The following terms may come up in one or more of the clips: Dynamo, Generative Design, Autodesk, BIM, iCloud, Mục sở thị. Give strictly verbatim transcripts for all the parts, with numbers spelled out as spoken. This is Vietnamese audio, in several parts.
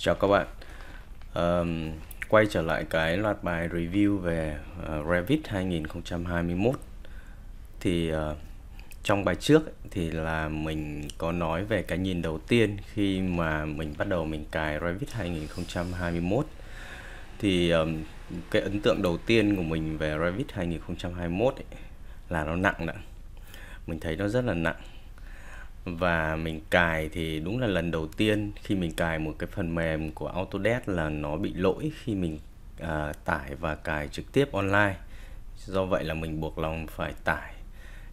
Chào các bạn. um, Quay trở lại cái loạt bài review về uh, Revit hai nghìn không trăm hai mươi mốt. Thì uh, trong bài trước thì là mình có nói về cái nhìn đầu tiên khi mà mình bắt đầu mình cài Revit hai nghìn không trăm hai mươi mốt. Thì um, cái ấn tượng đầu tiên của mình về Revit hai nghìn không trăm hai mươi mốt ấy, là nó nặng đã. Mình thấy nó rất là nặng. Và mình cài thì đúng là lần đầu tiên khi mình cài một cái phần mềm của Autodesk là nó bị lỗi khi mình à, tải và cài trực tiếp online. Do vậy là mình buộc lòng phải tải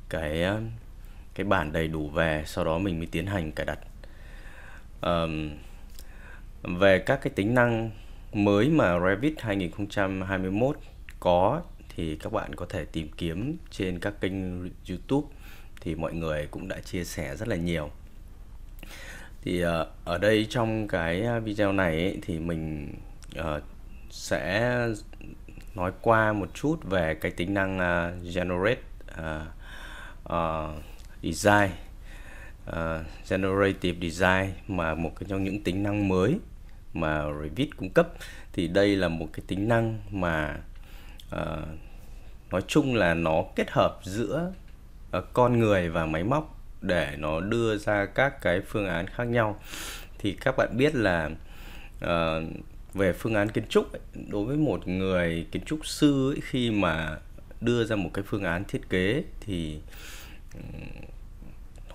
cái cái bản đầy đủ về, sau đó mình mới tiến hành cài đặt. À, về các cái tính năng mới mà Revit hai nghìn không trăm hai mươi mốt có thì các bạn có thể tìm kiếm trên các kênh YouTube. Thì mọi người cũng đã chia sẻ rất là nhiều. Thì ở đây trong cái video này ấy, thì mình sẽ nói qua một chút về cái tính năng Generative Design Generative Design mà một trong những tính năng mới mà Revit cung cấp. Thì đây là một cái tính năng mà nói chung là nó kết hợp giữa con người và máy móc để nó đưa ra các cái phương án khác nhau. Thì các bạn biết là uh, về phương án kiến trúc ấy, đối với một người kiến trúc sư ấy, khi mà đưa ra một cái phương án thiết kế thì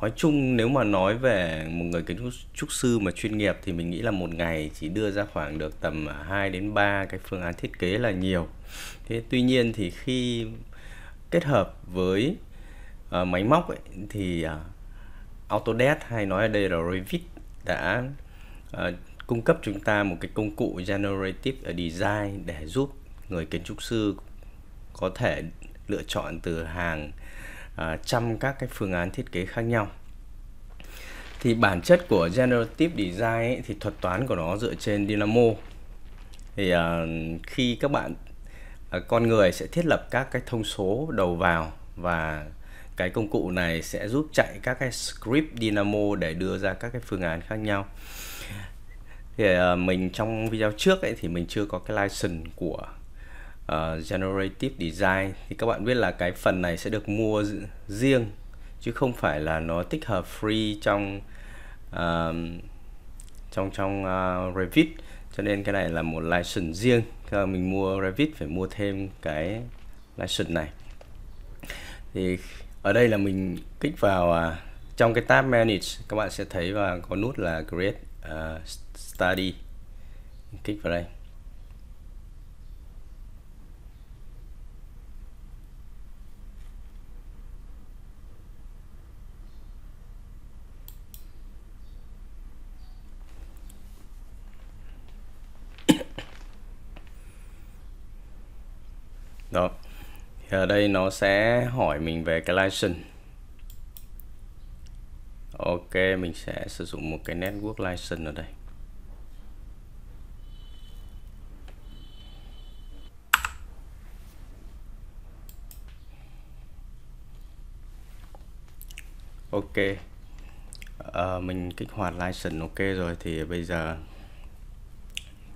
nói chung nếu mà nói về một người kiến trúc sư mà chuyên nghiệp thì mình nghĩ là một ngày chỉ đưa ra khoảng được tầm hai đến ba cái phương án thiết kế là nhiều. Thế tuy nhiên thì khi kết hợp với Uh, máy móc ấy, thì uh, Autodesk hay nói ở đây là Revit đã uh, cung cấp chúng ta một cái công cụ Generative Design để giúp người kiến trúc sư có thể lựa chọn từ hàng uh, trăm các cái phương án thiết kế khác nhau. Thì bản chất của Generative Design ấy, thì thuật toán của nó dựa trên Dynamo. Thì uh, khi các bạn uh, con người sẽ thiết lập các cái thông số đầu vào và cái công cụ này sẽ giúp chạy các cái script Dynamo để đưa ra các cái phương án khác nhau. Thì mình trong video trước ấy, thì mình chưa có cái license của uh, Generative Design. Thì các bạn biết là cái phần này sẽ được mua riêng chứ không phải là nó tích hợp free trong uh, trong trong uh, Revit. Cho nên cái này là một license riêng. Mình mua Revit phải mua thêm cái license này. Thì ở đây là mình kích vào uh, trong cái tab Manage, các bạn sẽ thấy và có nút là Create uh, Study. Kích vào đây. Đó. Thì ở đây nó sẽ hỏi mình về cái license. Ok, mình sẽ sử dụng một cái network license ở đây. Ok, à, mình kích hoạt license ok rồi. Thì bây giờ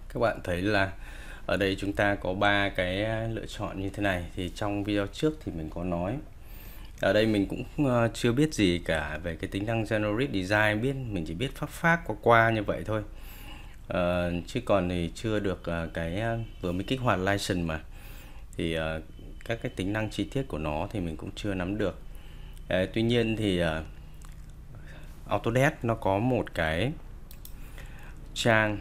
các bạn thấy là ở đây chúng ta có ba cái lựa chọn như thế này. Thì trong video trước thì mình có nói, ở đây mình cũng chưa biết gì cả về cái tính năng Generative Design, biết mình chỉ biết phát phát qua qua như vậy thôi. À, chứ còn thì chưa được cái vừa mới kích hoạt license mà. Thì uh, các cái tính năng chi tiết của nó thì mình cũng chưa nắm được. À, tuy nhiên thì uh, Autodesk nó có một cái trang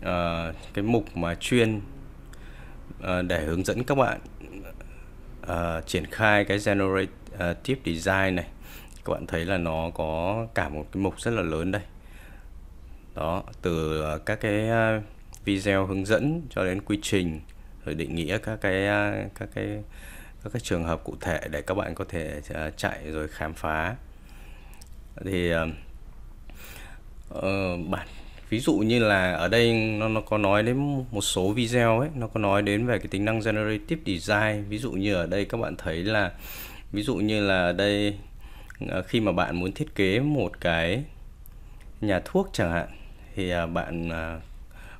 Uh, cái mục mà chuyên uh, để hướng dẫn các bạn uh, triển khai cái Generative Design này. Các bạn thấy là nó có cả một cái mục rất là lớn đây. Đó, từ uh, các cái uh, video hướng dẫn cho đến quy trình, rồi định nghĩa các cái uh, các cái các cái trường hợp cụ thể để các bạn có thể uh, chạy rồi khám phá. Thì uh, uh, bản ví dụ như là ở đây nó, nó có nói đến một số video ấy, nó có nói đến về cái tính năng Generative Design. Ví dụ như ở đây các bạn thấy là ví dụ như là ở đây khi mà bạn muốn thiết kế một cái nhà thuốc chẳng hạn, thì bạn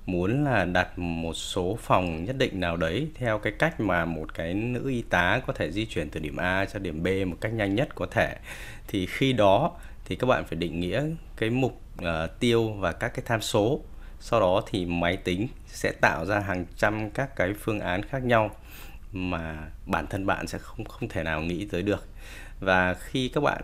muốn là đặt một số phòng nhất định nào đấy theo cái cách mà một cái nữ y tá có thể di chuyển từ điểm A cho điểm B một cách nhanh nhất có thể, thì khi đó thì các bạn phải định nghĩa cái mục uh, tiêu và các cái tham số. Sau đó thì máy tính sẽ tạo ra hàng trăm các cái phương án khác nhau mà bản thân bạn sẽ không không thể nào nghĩ tới được. Và khi các bạn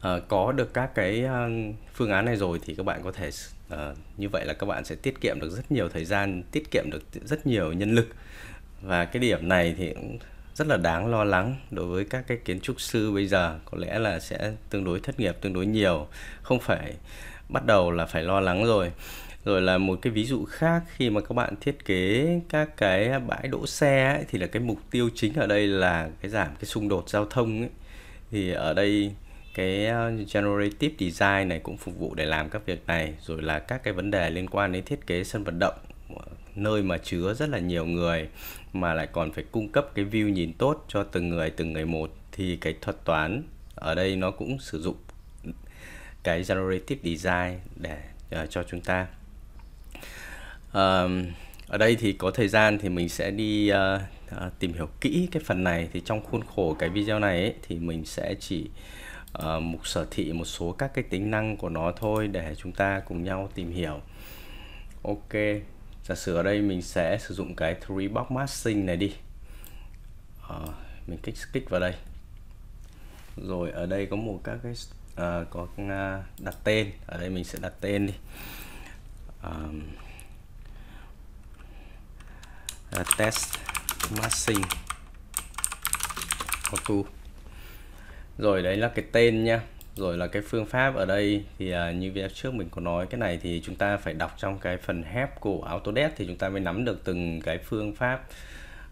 uh, có được các cái uh, phương án này rồi thì các bạn có thể uh, như vậy là các bạn sẽ tiết kiệm được rất nhiều thời gian, tiết kiệm được rất nhiều nhân lực. Và cái điểm này thì cũng rất là đáng lo lắng đối với các cái kiến trúc sư bây giờ, có lẽ là sẽ tương đối thất nghiệp tương đối nhiều, không phải bắt đầu là phải lo lắng rồi. Rồi là một cái ví dụ khác, khi mà các bạn thiết kế các cái bãi đỗ xe ấy, thì là cái mục tiêu chính ở đây là cái giảm cái xung đột giao thông ấy. Thì ở đây cái Generative Design này cũng phục vụ để làm các việc này. Rồi là các cái vấn đề liên quan đến thiết kế sân vận động, nơi mà chứa rất là nhiều người mà lại còn phải cung cấp cái view nhìn tốt cho từng người từng người một, thì cái thuật toán ở đây nó cũng sử dụng cái Generative Design để uh, cho chúng ta. Uh, ở đây thì có thời gian thì mình sẽ đi uh, uh, tìm hiểu kỹ cái phần này. Thì trong khuôn khổ cái video này ấy, thì mình sẽ chỉ uh, mục sở thị một số các cái tính năng của nó thôi để chúng ta cùng nhau tìm hiểu. Ok. Giả sử ở đây mình sẽ sử dụng cái ba box masking này đi. À, mình kích kích vào đây. Rồi ở đây có một các cái à, có đặt tên, ở đây mình sẽ đặt tên đi. À, à, test masking auto. Rồi đấy là cái tên nha. Rồi là cái phương pháp ở đây thì à, như video trước mình có nói, cái này thì chúng ta phải đọc trong cái phần help của Autodesk thì chúng ta mới nắm được từng cái phương pháp,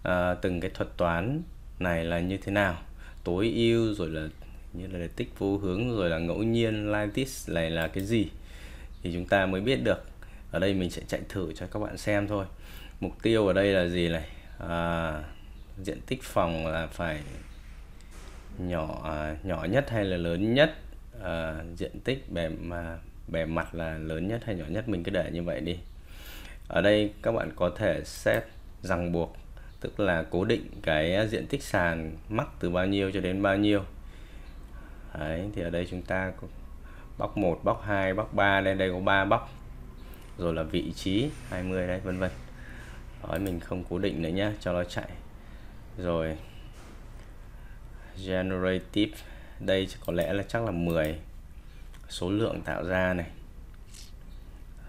à, từng cái thuật toán này là như thế nào. Tối ưu rồi là như là tích vô hướng, rồi là ngẫu nhiên lattice này là cái gì thì chúng ta mới biết được. Ở đây mình sẽ chạy thử cho các bạn xem thôi. Mục tiêu ở đây là gì này, à, diện tích phòng là phải nhỏ à, nhỏ nhất hay là lớn nhất. À, diện tích bề mà bề mặt là lớn nhất hay nhỏ nhất, mình cứ để như vậy đi. Ở đây các bạn có thể set ràng buộc, tức là cố định cái diện tích sàn mắc từ bao nhiêu cho đến bao nhiêu. Đấy, thì ở đây chúng ta có box một, box hai, box ba, đây đây có ba box. Rồi là vị trí hai mươi đấy, vân vân. Đấy, mình không cố định nữa nhá, cho nó chạy. Rồi Generative đây có lẽ là chắc là mười, số lượng tạo ra này.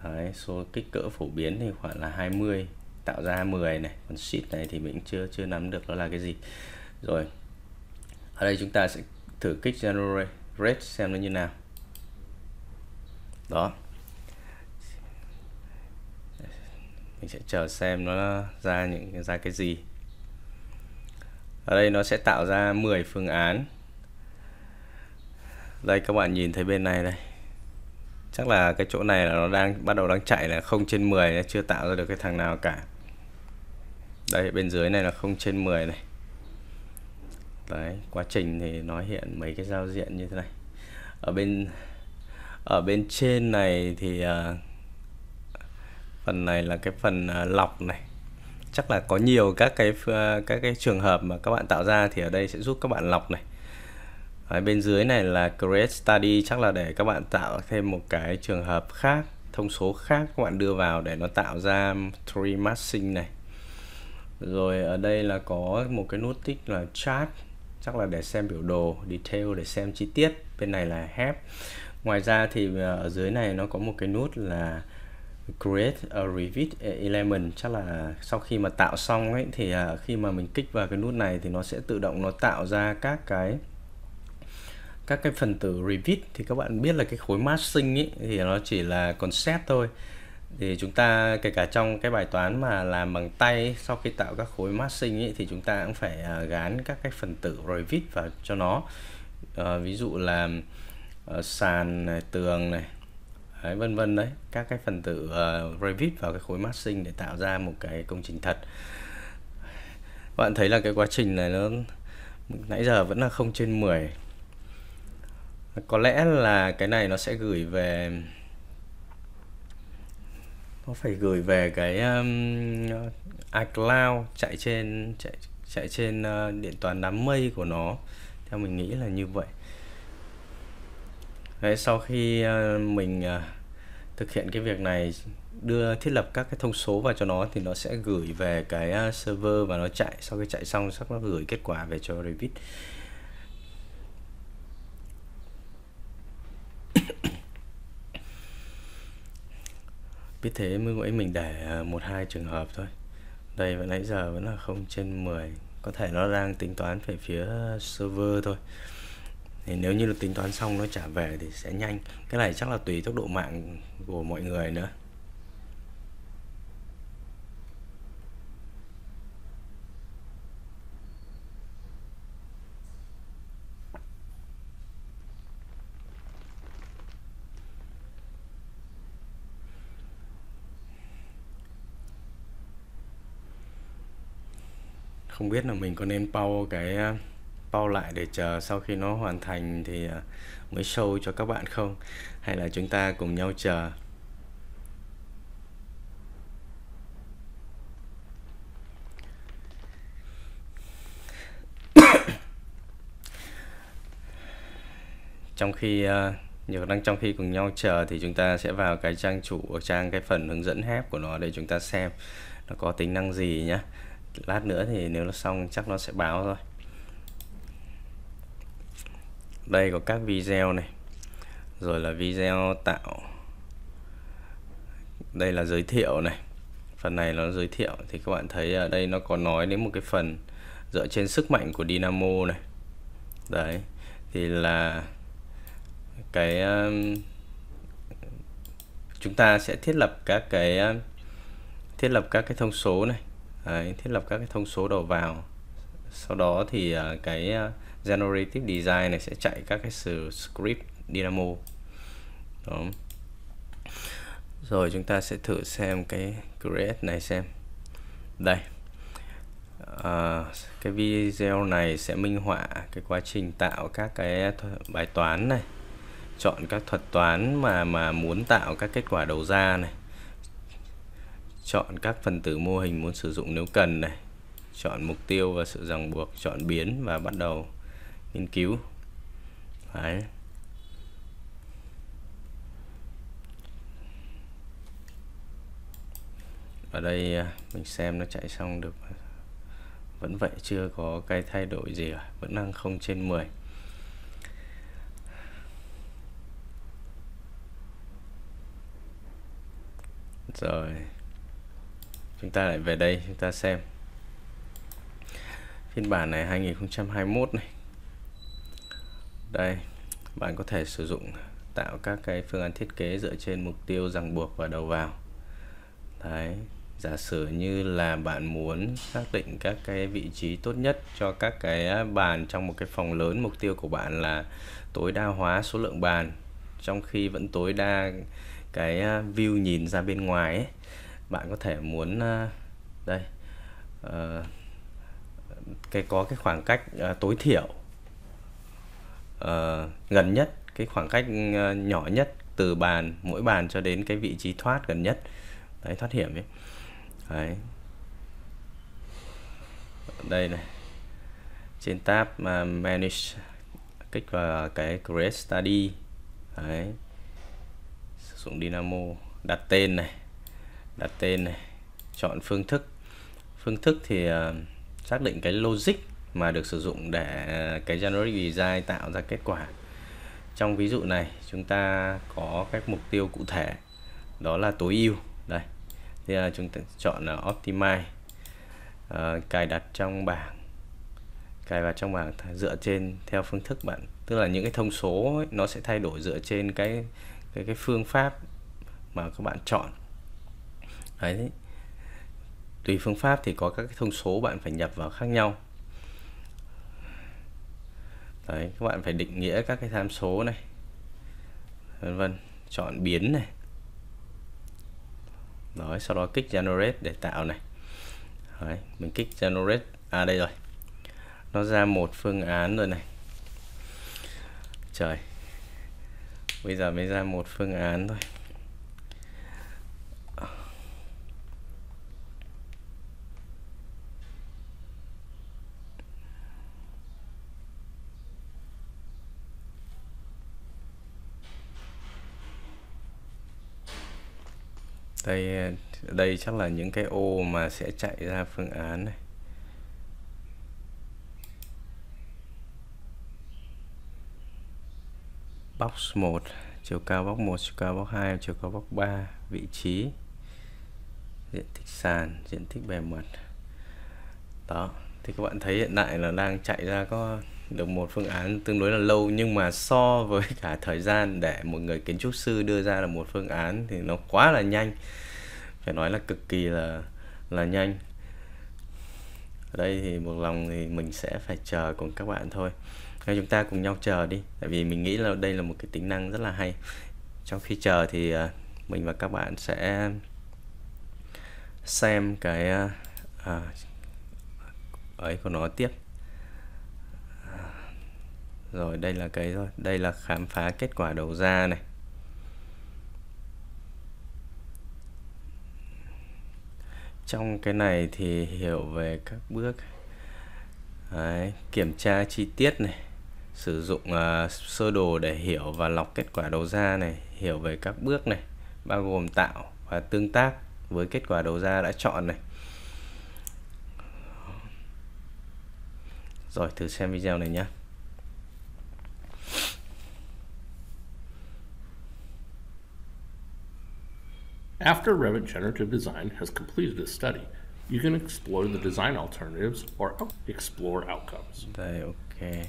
Đấy, số kích cỡ phổ biến thì khoảng là hai mươi, tạo ra mười này. Còn sheet này thì mình chưa chưa nắm được nó là cái gì. Rồi ở đây chúng ta sẽ thử kích generate xem nó như nào. Đó, mình sẽ chờ xem nó ra những ra cái gì. Ở đây nó sẽ tạo ra mười phương án. Đây các bạn nhìn thấy bên này đây. Chắc là cái chỗ này là nó đang bắt đầu đang chạy là không trên mười, nó chưa tạo ra được cái thằng nào cả. Đây bên dưới này là không trên mười này. Đấy, quá trình thì nó hiện mấy cái giao diện như thế này. Ở bên ở bên trên này thì uh, phần này là cái phần uh, lọc này. Chắc là có nhiều các cái các cái trường hợp mà các bạn tạo ra thì ở đây sẽ giúp các bạn lọc này. Ở bên dưới này là create study, chắc là để các bạn tạo thêm một cái trường hợp khác, thông số khác các bạn đưa vào để nó tạo ra tree matching này. Rồi ở đây là có một cái nút tích là chart, chắc là để xem biểu đồ, detail để xem chi tiết. Bên này là help. Ngoài ra thì ở dưới này nó có một cái nút là create a Revit element, chắc là sau khi mà tạo xong ấy thì khi mà mình kích vào cái nút này thì nó sẽ tự động nó tạo ra các cái các cái phần tử Revit. Thì các bạn biết là cái khối masking ấy thì nó chỉ là concept thôi, thì chúng ta kể cả trong cái bài toán mà làm bằng tay, sau khi tạo các khối masking ấy thì chúng ta cũng phải gán các cái phần tử Revit vào cho nó. À, ví dụ là uh, sàn này, tường này, đấy, vân vân đấy, các cái phần tử uh, Revit vào cái khối masking để tạo ra một cái công trình thật. Các bạn thấy là cái quá trình này nó nãy giờ vẫn là không trên mười. Có lẽ là cái này nó sẽ gửi về nó phải gửi về cái um, iCloud chạy trên chạy chạy trên uh, điện toán đám mây của nó, theo mình nghĩ là như vậy. Đấy, sau khi uh, mình uh, thực hiện cái việc này, đưa thiết lập các cái thông số vào cho nó thì nó sẽ gửi về cái uh, server và nó chạy. Sau khi chạy xong chắc nó gửi kết quả về cho Revit. Biết thế mới mình để một hai trường hợp thôi. Đây vẫn nãy giờ vẫn là không trên mười. Có thể nó đang tính toán về phía server thôi. Thì nếu như được tính toán xong nó trả về thì sẽ nhanh. Cái này chắc là tùy tốc độ mạng của mọi người nữa. Không biết là mình có nên pause cái pause lại để chờ sau khi nó hoàn thành thì mới show cho các bạn không, hay là chúng ta cùng nhau chờ. Trong khi nhiều đang trong khi cùng nhau chờ thì chúng ta sẽ vào cái trang chủ, trang cái phần hướng dẫn hép của nó để chúng ta xem nó có tính năng gì nhé. Lát nữa thì nếu nó xong chắc nó sẽ báo thôi. Đây có các video này, rồi là video tạo. Đây là giới thiệu này. Phần này nó giới thiệu thì các bạn thấy ở đây nó có nói đến một cái phần dựa trên sức mạnh của Dynamo này. Đấy, thì là cái chúng ta sẽ thiết lập các cái thiết lập các cái thông số này. Đấy, thiết lập các cái thông số đầu vào, sau đó thì uh, cái uh, Generative Design này sẽ chạy các cái script Dynamo. Đó. Rồi chúng ta sẽ thử xem cái create này xem. Đây, uh, cái video này sẽ minh họa cái quá trình tạo các cái bài toán này, chọn các thuật toán mà mà muốn tạo các kết quả đầu ra này, chọn các phần tử mô hình muốn sử dụng nếu cần này, chọn mục tiêu và sự ràng buộc, chọn biến và bắt đầu nghiên cứu. Đấy. Ở đây mình xem nó chạy xong được, vẫn vậy chưa có cái thay đổi gì cả, vẫn đang không trên mười. Rồi chúng ta lại về đây, chúng ta xem phiên bản này hai nghìn không trăm hai mươi mốt này. Đây, bạn có thể sử dụng tạo các cái phương án thiết kế dựa trên mục tiêu, ràng buộc và đầu vào. Đấy, giả sử như là bạn muốn xác định các cái vị trí tốt nhất cho các cái bàn trong một cái phòng lớn, mục tiêu của bạn là tối đa hóa số lượng bàn trong khi vẫn tối đa cái view nhìn ra bên ngoài ấy. Bạn có thể muốn đây uh, cái có cái khoảng cách uh, tối thiểu uh, gần nhất, cái khoảng cách uh, nhỏ nhất từ bàn, mỗi bàn cho đến cái vị trí thoát gần nhất, đấy, thoát hiểm ấy. Đấy. Đây này, trên tab uh, manage kích vào cái create study. Đấy, sử dụng Dynamo, đặt tên này, đặt tên này, chọn phương thức. Phương thức thì uh, xác định cái logic mà được sử dụng để uh, cái Generative Design tạo ra kết quả. Trong ví dụ này chúng ta có các mục tiêu cụ thể, đó là tối ưu. Đây thì uh, chúng ta chọn là uh, optimize, uh, cài đặt trong bảng, cài vào trong bảng dựa trên theo phương thức bạn, tức là những cái thông số ấy, nó sẽ thay đổi dựa trên cái cái cái phương pháp mà các bạn chọn. Đấy. Tùy phương pháp thì có các cái thông số bạn phải nhập vào khác nhau. Đấy, các bạn phải định nghĩa các cái tham số này, vân vân, chọn biến này. Rồi sau đó kích generate để tạo này. Đấy, mình kích generate, à đây rồi, nó ra một phương án rồi này. Trời, bây giờ mới ra một phương án thôi. Đây, đây chắc là những cái ô mà sẽ chạy ra phương án này. Box một, chiều cao box một, chiều cao box hai, chiều cao box ba, vị trí, diện tích sàn, diện tích bề mặt. Đó, thì các bạn thấy hiện tại là đang chạy ra có được một phương án tương đối là lâu, nhưng mà so với cả thời gian để một người kiến trúc sư đưa ra là một phương án thì nó quá là nhanh, phải nói là cực kỳ là là nhanh. Ở đây thì một lòng thì mình sẽ phải chờ cùng các bạn thôi. Nên chúng ta cùng nhau chờ đi, tại vì mình nghĩ là đây là một cái tính năng rất là hay. Trong khi chờ thì mình và các bạn sẽ xem cái à, ấy của nó tiếp. Rồi đây là cái thôi, đây là khám phá kết quả đầu ra này. Trong cái này thì hiểu về các bước đấy, kiểm tra chi tiết này, sử dụng uh, sơ đồ để hiểu và lọc kết quả đầu ra này, hiểu về các bước này, bao gồm tạo và tương tác với kết quả đầu ra đã chọn này. Rồi thử xem video này nhé. After Revit Generative Design has completed a study, you can explore the design alternatives or explore outcomes. Okay.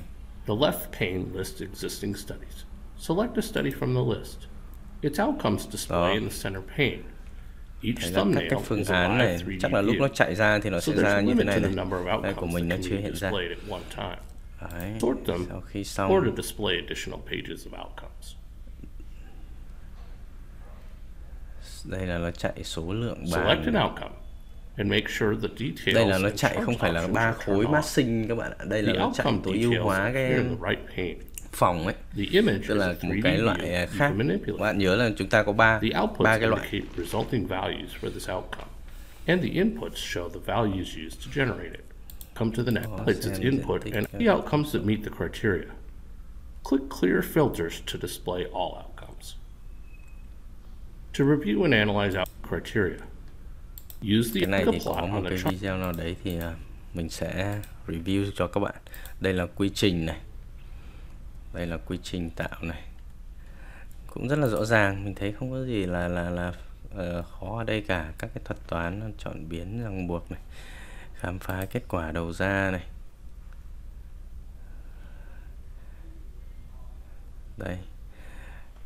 The left pane lists existing studies. Select a study from the list. Its outcomes display Đó. in the center pane. Each thumbnail các phương is a live này. three D Chắc là lúc nó chạy ra thì nó so sẽ ra như thế này này. Đây của mình nó chưa hiện ra. Đấy. Sort them Sau khi xong. or to display additional pages of outcomes. Đây là nó chạy số lượng bàn. Đây là nó chạy không phải là ba khối mát sinh các bạn ạ. Đây là nó chạy tối ưu hóa cái phòng ấy, tức là một cái loại khác. Các bạn nhớ là chúng ta có ba ba cái loại. Click clear filters to display all outcomes. To review and analyze out criteria. Use the cái này thì có một cái video nào đấy thì mình sẽ review cho các bạn. Đây là quy trình này, đây là quy trình tạo này, cũng rất là rõ ràng. Mình thấy không có gì là là là uh, khó ở đây cả. Các cái thuật toán chọn biến, ràng buộc này, khám phá kết quả đầu ra này. Đây.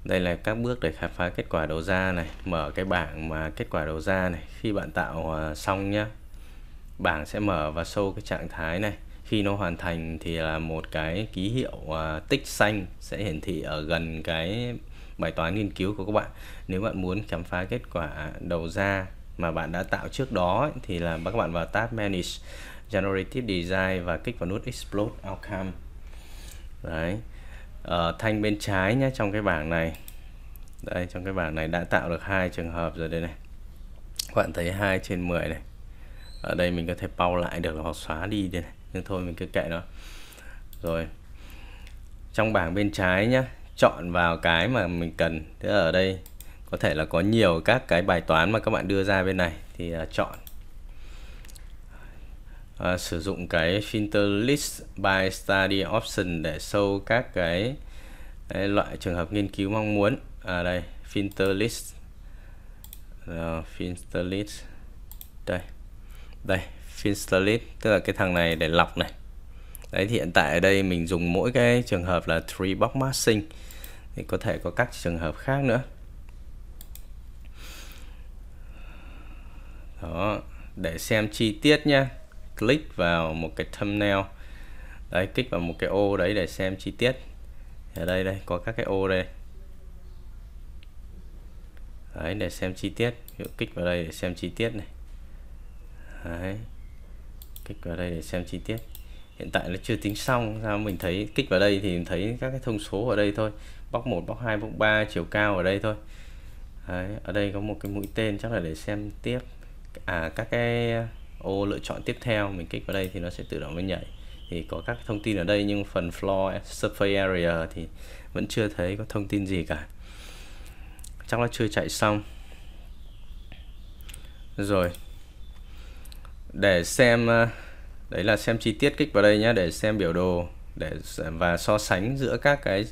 Đây là các bước để khám phá kết quả đầu ra này, mở cái bảng mà kết quả đầu ra này. Khi bạn tạo xong nhá, bảng sẽ mở và show cái trạng thái này. Khi nó hoàn thành thì là một cái ký hiệu tích xanh sẽ hiển thị ở gần cái bài toán nghiên cứu của các bạn. Nếu bạn muốn khám phá kết quả đầu ra mà bạn đã tạo trước đó thì là các bạn vào tab Manage Generative Design và kích vào nút Explore Outcome. Đấy. Ở thanh bên trái nhé, trong cái bảng này, đây trong cái bảng này đã tạo được hai trường hợp rồi đây này. Các bạn thấy hai trên mười này. Ở đây mình có thể pau lại được hoặc xóa đi đây này, nhưng thôi mình cứ kệ nó. Rồi trong bảng bên trái nhé, chọn vào cái mà mình cần. Thế ở đây có thể là có nhiều các cái bài toán mà các bạn đưa ra bên này thì uh, chọn À, sử dụng cái filter list by study option để show các cái, cái loại trường hợp nghiên cứu mong muốn. À đây, filter list. Rồi, filter list. Đây. Đây, filter list, tức là cái thằng này để lọc này. Đấy thì hiện tại ở đây mình dùng mỗi cái trường hợp là three box matching. Thì có thể có các trường hợp khác nữa. Đó, để xem chi tiết nha. Click vào một cái thumbnail đấy, kích vào một cái ô đấy để xem chi tiết. Ở đây đây có các cái ô đây đấy để xem chi tiết. Ví dụ kích vào đây để xem chi tiết này, đấy kích vào đây để xem chi tiết. Hiện tại nó chưa tính xong, sao mình thấy kích vào đây thì mình thấy các cái thông số ở đây thôi, box một, box hai, box ba, chiều cao ở đây thôi. Đấy, ở đây có một cái mũi tên chắc là để xem tiếp à các cái ô lựa chọn tiếp theo. Mình kích vào đây thì nó sẽ tự động nó nhảy, thì có các thông tin ở đây, nhưng phần floor surface area thì vẫn chưa thấy có thông tin gì cả, chắc là chưa chạy xong. Rồi, để xem, đấy là xem chi tiết, kích vào đây nhé để xem biểu đồ để và so sánh giữa các cái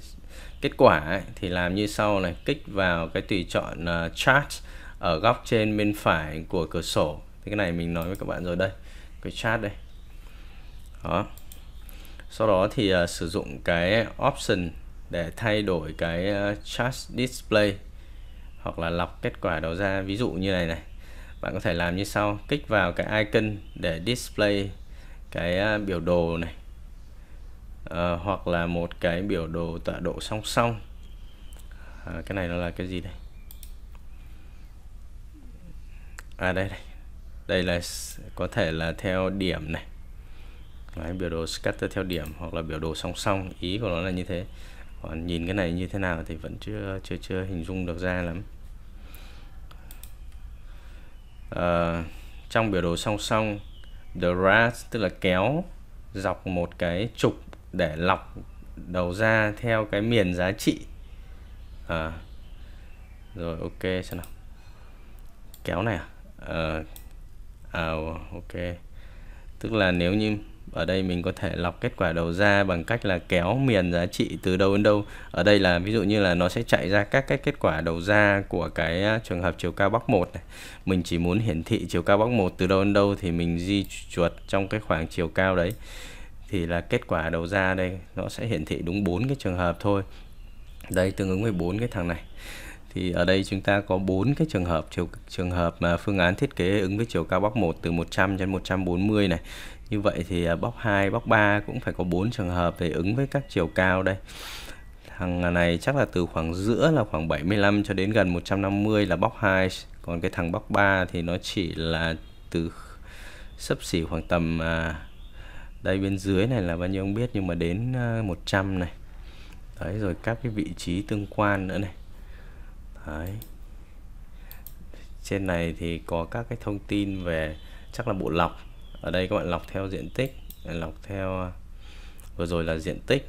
kết quả ấy, thì làm như sau này. Kích vào cái tùy chọn chart ở góc trên bên phải của cửa sổ, thì cái này mình nói với các bạn rồi đây, cái chart đây đó. Sau đó thì uh, sử dụng cái option để thay đổi cái uh, chart display hoặc là lọc kết quả đầu ra. Ví dụ như này này, bạn có thể làm như sau. Kích vào cái icon để display cái uh, biểu đồ này, uh, hoặc là một cái biểu đồ tọa độ song song. uh, Cái này nó là cái gì đây? À đây đây, đây là có thể là theo điểm này. Đấy, biểu đồ scatter theo điểm hoặc là biểu đồ song song, ý của nó là như thế. Còn nhìn cái này như thế nào thì vẫn chưa chưa chưa hình dung được ra lắm. À, trong biểu đồ song song, drag tức là kéo dọc một cái trục để lọc đầu ra theo cái miền giá trị. À, rồi ok, xem nào. Kéo này à? À, à ok, tức là nếu như ở đây mình có thể lọc kết quả đầu ra bằng cách là kéo miền giá trị từ đâu đến đâu. Ở đây là ví dụ như là nó sẽ chạy ra các cái kết quả đầu ra của cái trường hợp chiều cao bắc một này. Mình chỉ muốn hiển thị chiều cao bắc một từ đâu đến đâu thì mình di chuột trong cái khoảng chiều cao đấy, thì là kết quả đầu ra đây nó sẽ hiển thị đúng bốn cái trường hợp thôi. Đây tương ứng với bốn cái thằng này. Thì ở đây chúng ta có bốn cái trường hợp chiều trường hợp mà phương án thiết kế ứng với chiều cao bắc một từ một trăm đến một trăm bốn mươi này. Như vậy thì bóc hai, bóc ba cũng phải có bốn trường hợp để ứng với các chiều cao đây. Thằng này chắc là từ khoảng giữa là khoảng bảy mươi lăm cho đến gần một trăm năm mươi là bóc hai, còn cái thằng bóc ba thì nó chỉ là từ xấp xỉ khoảng tầm à, đây bên dưới này là bao nhiêu không biết, nhưng mà đến một trăm này. Đấy, rồi các cái vị trí tương quan nữa này. Đấy. Trên này thì có các cái thông tin về chắc là bộ lọc. Ở đây các bạn lọc theo diện tích, lọc theo vừa rồi là diện tích.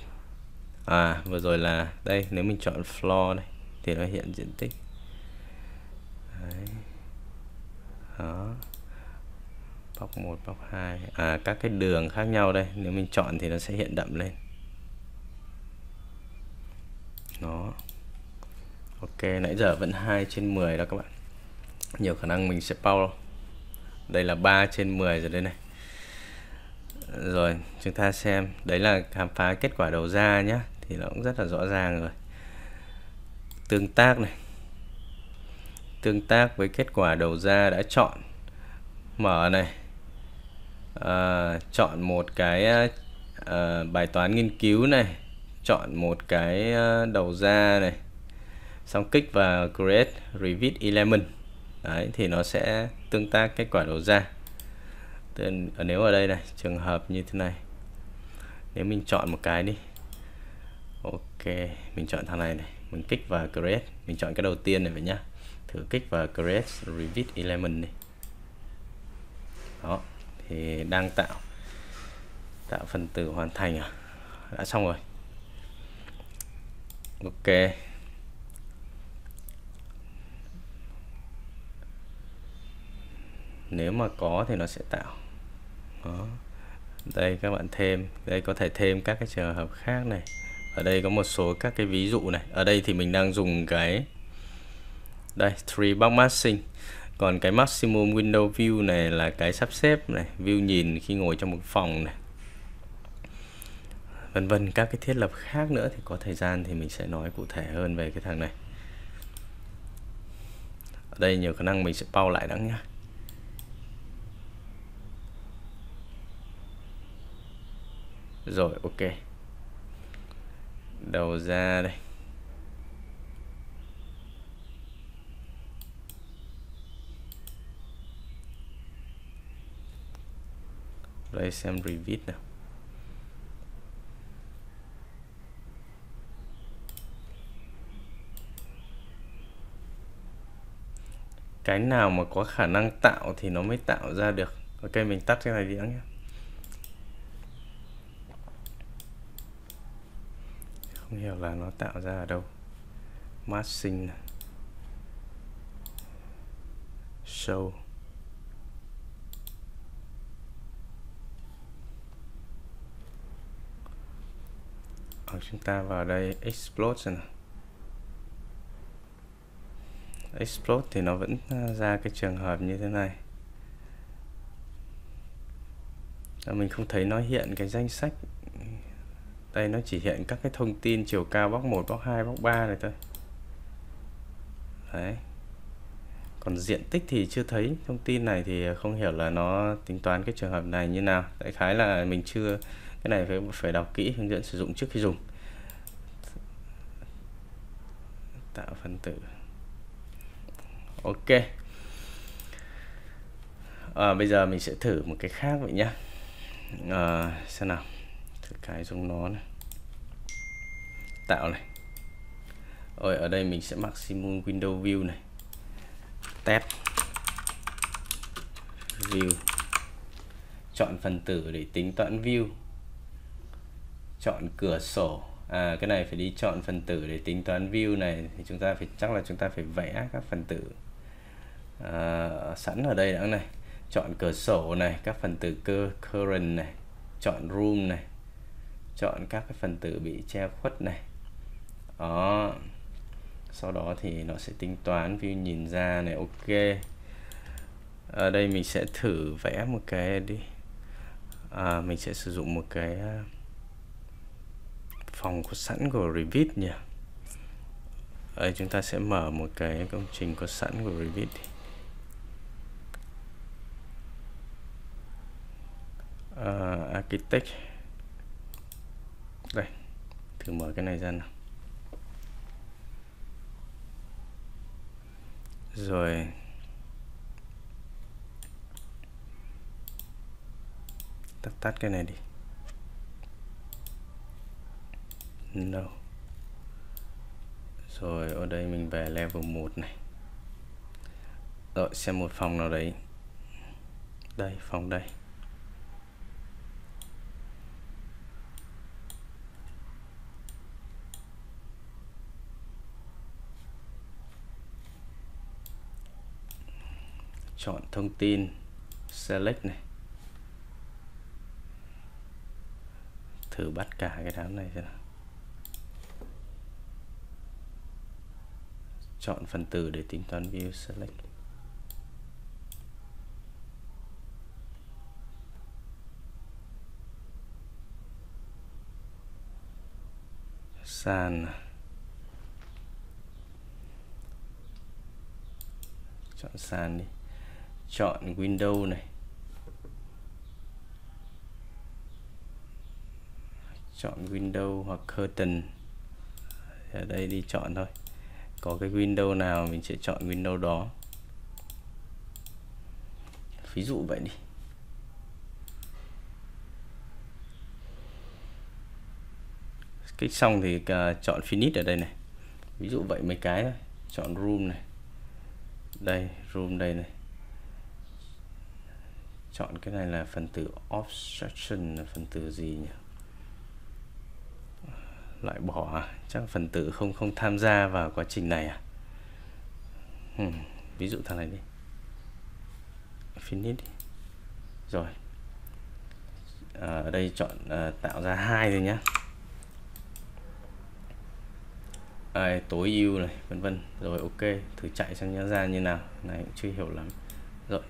À vừa rồi là đây, nếu mình chọn floor đây thì nó hiện diện tích. Đấy. Đó. Bóc một, bóc hai. À các cái đường khác nhau đây, nếu mình chọn thì nó sẽ hiện đậm lên. Đó. Ok, nãy giờ vẫn hai trên mười đó các bạn. Nhiều khả năng mình sẽ pause. Đây là ba trên mười rồi đây này. Rồi, chúng ta xem. Đấy là khám phá kết quả đầu ra nhé. Thì nó cũng rất là rõ ràng rồi. Tương tác này. Tương tác với kết quả đầu ra đã chọn. Mở này. À, chọn một cái à, bài toán nghiên cứu này. Chọn một cái đầu ra này. Xong kích vào Create Revit Element. Đấy, thì nó sẽ tương tác kết quả đầu ra. Tên, nếu ở đây này, trường hợp như thế này. Nếu mình chọn một cái đi. Ok, mình chọn thằng này này. Mình kích vào Create. Mình chọn cái đầu tiên này vậy nhá. Thử kích vào Create Revit Element này. Đó, thì đang tạo. Tạo phần tử hoàn thành à? Đã xong rồi. Ok. Nếu mà có thì nó sẽ tạo. Đó. Đây các bạn thêm. Đây có thể thêm các cái trường hợp khác này. Ở đây có một số các cái ví dụ này. Ở đây thì mình đang dùng cái đây, three box Matching. Còn cái Maximum Window View này là cái sắp xếp này, view nhìn khi ngồi trong một phòng này, vân vân, các cái thiết lập khác nữa. Thì có thời gian thì mình sẽ nói cụ thể hơn về cái thằng này. Ở đây nhiều khả năng mình sẽ pause lại đã nhá. Rồi ok. Đầu ra đây. Đây xem Revit nào. Cái nào mà có khả năng tạo thì nó mới tạo ra được. Ok, mình tắt cái này đi đã nhé. Không hiểu là nó tạo ra ở đâu. Matching, show, chúng ta vào đây explode xem nào. Explode thì nó vẫn ra cái trường hợp như thế này. Mình không thấy nó hiện cái danh sách. Đây nó chỉ hiện các cái thông tin chiều cao bóc một, bóc hai, bóc ba này thôi. Đấy. Còn diện tích thì chưa thấy. Thông tin này thì không hiểu là nó tính toán cái trường hợp này như nào. Đại khái là mình chưa, cái này phải phải đọc kỹ hướng dẫn sử dụng trước khi dùng. Tạo phần tử. Ok. À, bây giờ mình sẽ thử một cái khác vậy nhé. À, xem nào. Thử cái dùng nó này. Tạo này. Rồi ở đây mình sẽ maximum window view này. Test view. Chọn phần tử để tính toán view. Chọn cửa sổ. À, cái này phải đi chọn phần tử để tính toán view này thì chúng ta phải chắc là chúng ta phải vẽ các phần tử à, sẵn ở đây đã này. Chọn cửa sổ này, các phần tử cơ current này, chọn room này, chọn các cái phần tử bị che khuất này. Đó. Sau đó thì nó sẽ tính toán view nhìn ra này. Ok. Ở đây mình sẽ thử vẽ một cái đi. À, mình sẽ sử dụng một cái phòng có sẵn của Revit nhỉ. Đây, chúng ta sẽ mở một cái công trình có sẵn của Revit. Uh, architect. Đây, thử mở cái này ra nào. Rồi. Tắt tắt cái này đi. No. Rồi ở đây mình về level một này. Rồi xem một phòng nào đấy. Đây, phòng đây. Chọn thông tin select này. Thử bắt cả cái đám này xem nào. Chọn phần tử để tính toán view select. Sàn. Chọn sàn đi. Chọn window này. Chọn window hoặc curtain. Ở đây đi chọn thôi. Có cái window nào mình sẽ chọn window đó. Ví dụ vậy đi. Kích xong thì chọn finish ở đây này. Ví dụ vậy mấy cái thôi. Chọn room này. Đây, room đây này. Chọn cái này là phần tử obstruction là phần tử gì nhỉ? Loại bỏ à? Chắc phần tử không không tham gia vào quá trình này à? Hmm. Ví dụ thằng này đi. Finish đi. Rồi. À, ở đây chọn à, tạo ra hai rồi nhá. À, tối ưu này, vân vân. Rồi ok, thử chạy sang nhớ ra như nào. Này cũng chưa hiểu lắm. Rồi.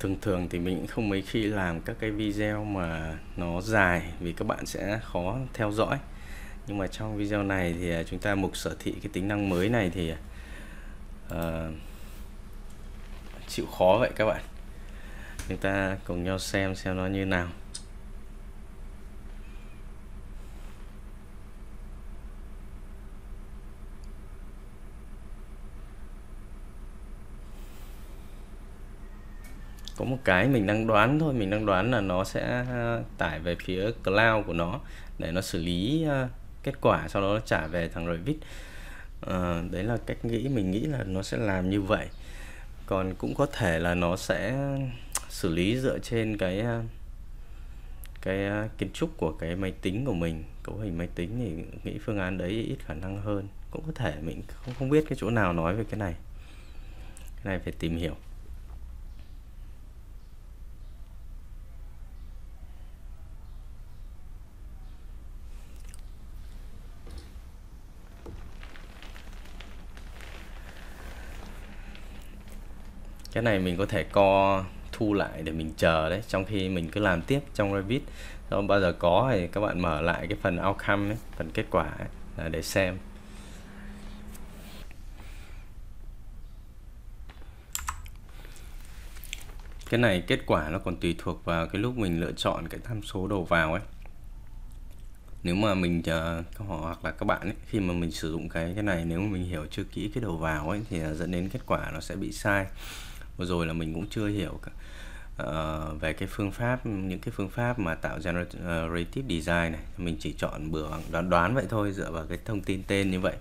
Thường thường thì mình không mấy khi làm các cái video mà nó dài vì các bạn sẽ khó theo dõi. Nhưng mà trong video này thì chúng ta mục sở thị cái tính năng mới này thì uh, chịu khó vậy các bạn. Chúng ta cùng nhau xem xem nó như nào. Có một cái mình đang đoán thôi, mình đang đoán là nó sẽ tải về phía cloud của nó để nó xử lý kết quả, sau đó nó trả về thằng Revit. À, đấy là cách nghĩ, mình nghĩ là nó sẽ làm như vậy. Còn cũng có thể là nó sẽ xử lý dựa trên cái cái kiến trúc của cái máy tính của mình, cấu hình máy tính thì nghĩ phương án đấy ít khả năng hơn. cũng có thể mình không không biết cái chỗ nào nói về cái này, cái này phải tìm hiểu. Cái này mình có thể co thu lại để mình chờ đấy, trong khi mình cứ làm tiếp trong Revit. Không bao giờ có thì các bạn mở lại cái phần outcome ấy, phần kết quả ấy, là để xem. Cái này kết quả nó còn tùy thuộc vào cái lúc mình lựa chọn cái tham số đầu vào ấy. Nếu mà mình uh, hoặc là các bạn ấy, khi mà mình sử dụng cái cái này, nếu mà mình hiểu chưa kỹ cái đầu vào ấy thì dẫn đến kết quả nó sẽ bị sai. Vừa rồi là mình cũng chưa hiểu cả, uh, về cái phương pháp, những cái phương pháp mà tạo Generative Design này, mình chỉ chọn bừa đoán đoán vậy thôi, dựa vào cái thông tin tên như vậy.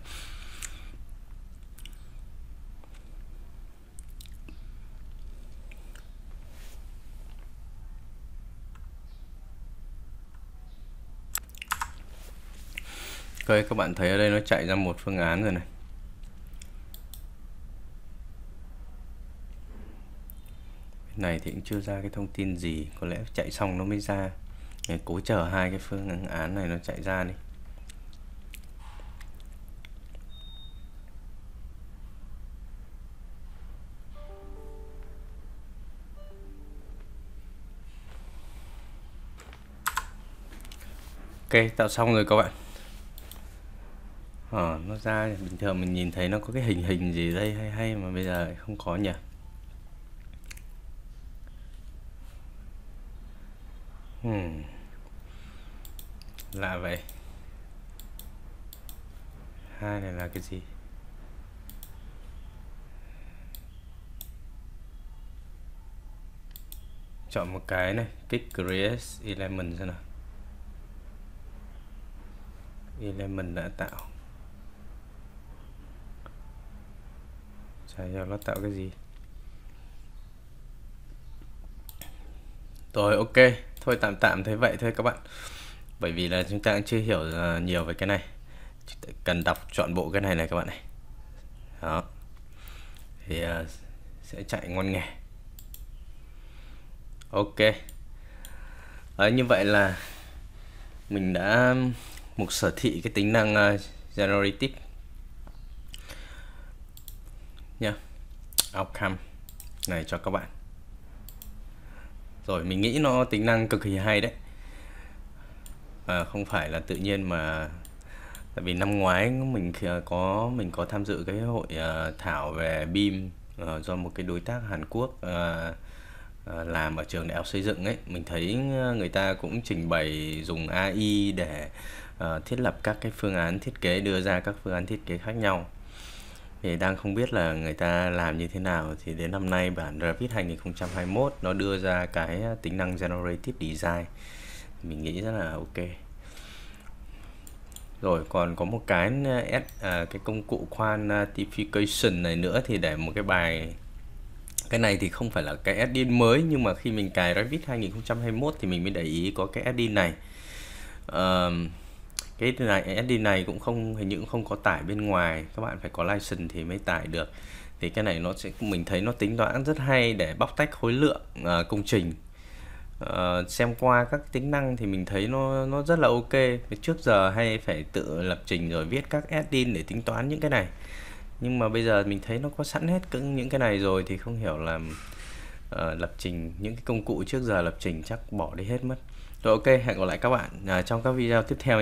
Okay, các bạn thấy ở đây nó chạy ra một phương án rồi này. Cái này thì cũng chưa ra cái thông tin gì, có lẽ chạy xong nó mới ra. Để cố chờ hai cái phương án này nó chạy ra đi. Ok, tạo xong rồi các bạn. À, nó ra bình thường mình nhìn thấy nó có cái hình hình gì đây hay hay mà bây giờ không có nhỉ. Hmm. Lạ vậy. Hai này là cái gì? Chọn một cái này, kích create element xem nào. Element đã tạo. Chả hiểu nó tạo cái gì. Rồi ok, thôi tạm tạm thế vậy thôi các bạn. Bởi vì là chúng ta cũng chưa hiểu nhiều về cái này. Cần đọc trọn bộ cái này này các bạn này. Đó. Thì uh, sẽ chạy ngon nghề. Ok. Đấy, như vậy là mình đã mục sở thị cái tính năng uh, Generative nha, outcome này cho các bạn. Rồi mình nghĩ nó tính năng cực kỳ hay đấy, à, không phải là tự nhiên mà, tại vì năm ngoái mình có mình có tham dự cái hội uh, thảo về bim uh, do một cái đối tác Hàn Quốc uh, uh, làm ở trường đại học xây dựng ấy. Mình thấy người ta cũng trình bày dùng a i để uh, thiết lập các cái phương án thiết kế, đưa ra các phương án thiết kế khác nhau. Thì đang không biết là người ta làm như thế nào, thì đến năm nay bản Revit hai nghìn không trăm hai mươi mốt nó đưa ra cái tính năng Generative Design. Mình nghĩ rất là ok. Rồi còn có một cái cái công cụ quantification này nữa, thì để một cái bài, cái này thì không phải là cái add-in mới, nhưng mà khi mình cài Revit hai nghìn không trăm hai mươi mốt thì mình mới để ý có cái add-in này. Uh, Cái này add-in này cũng không, hình như cũng không có tải bên ngoài, các bạn phải có license thì mới tải được. Thì cái này nó sẽ, mình thấy nó tính toán rất hay để bóc tách khối lượng uh, công trình. Uh, xem qua các tính năng thì mình thấy nó nó rất là ok. Trước giờ hay phải tự lập trình rồi viết các add-in để tính toán những cái này. Nhưng mà bây giờ mình thấy nó có sẵn hết những cái này rồi, thì không hiểu là uh, lập trình những cái công cụ trước giờ lập trình chắc bỏ đi hết mất. Rồi ok, hẹn gặp lại các bạn uh, trong các video tiếp theo.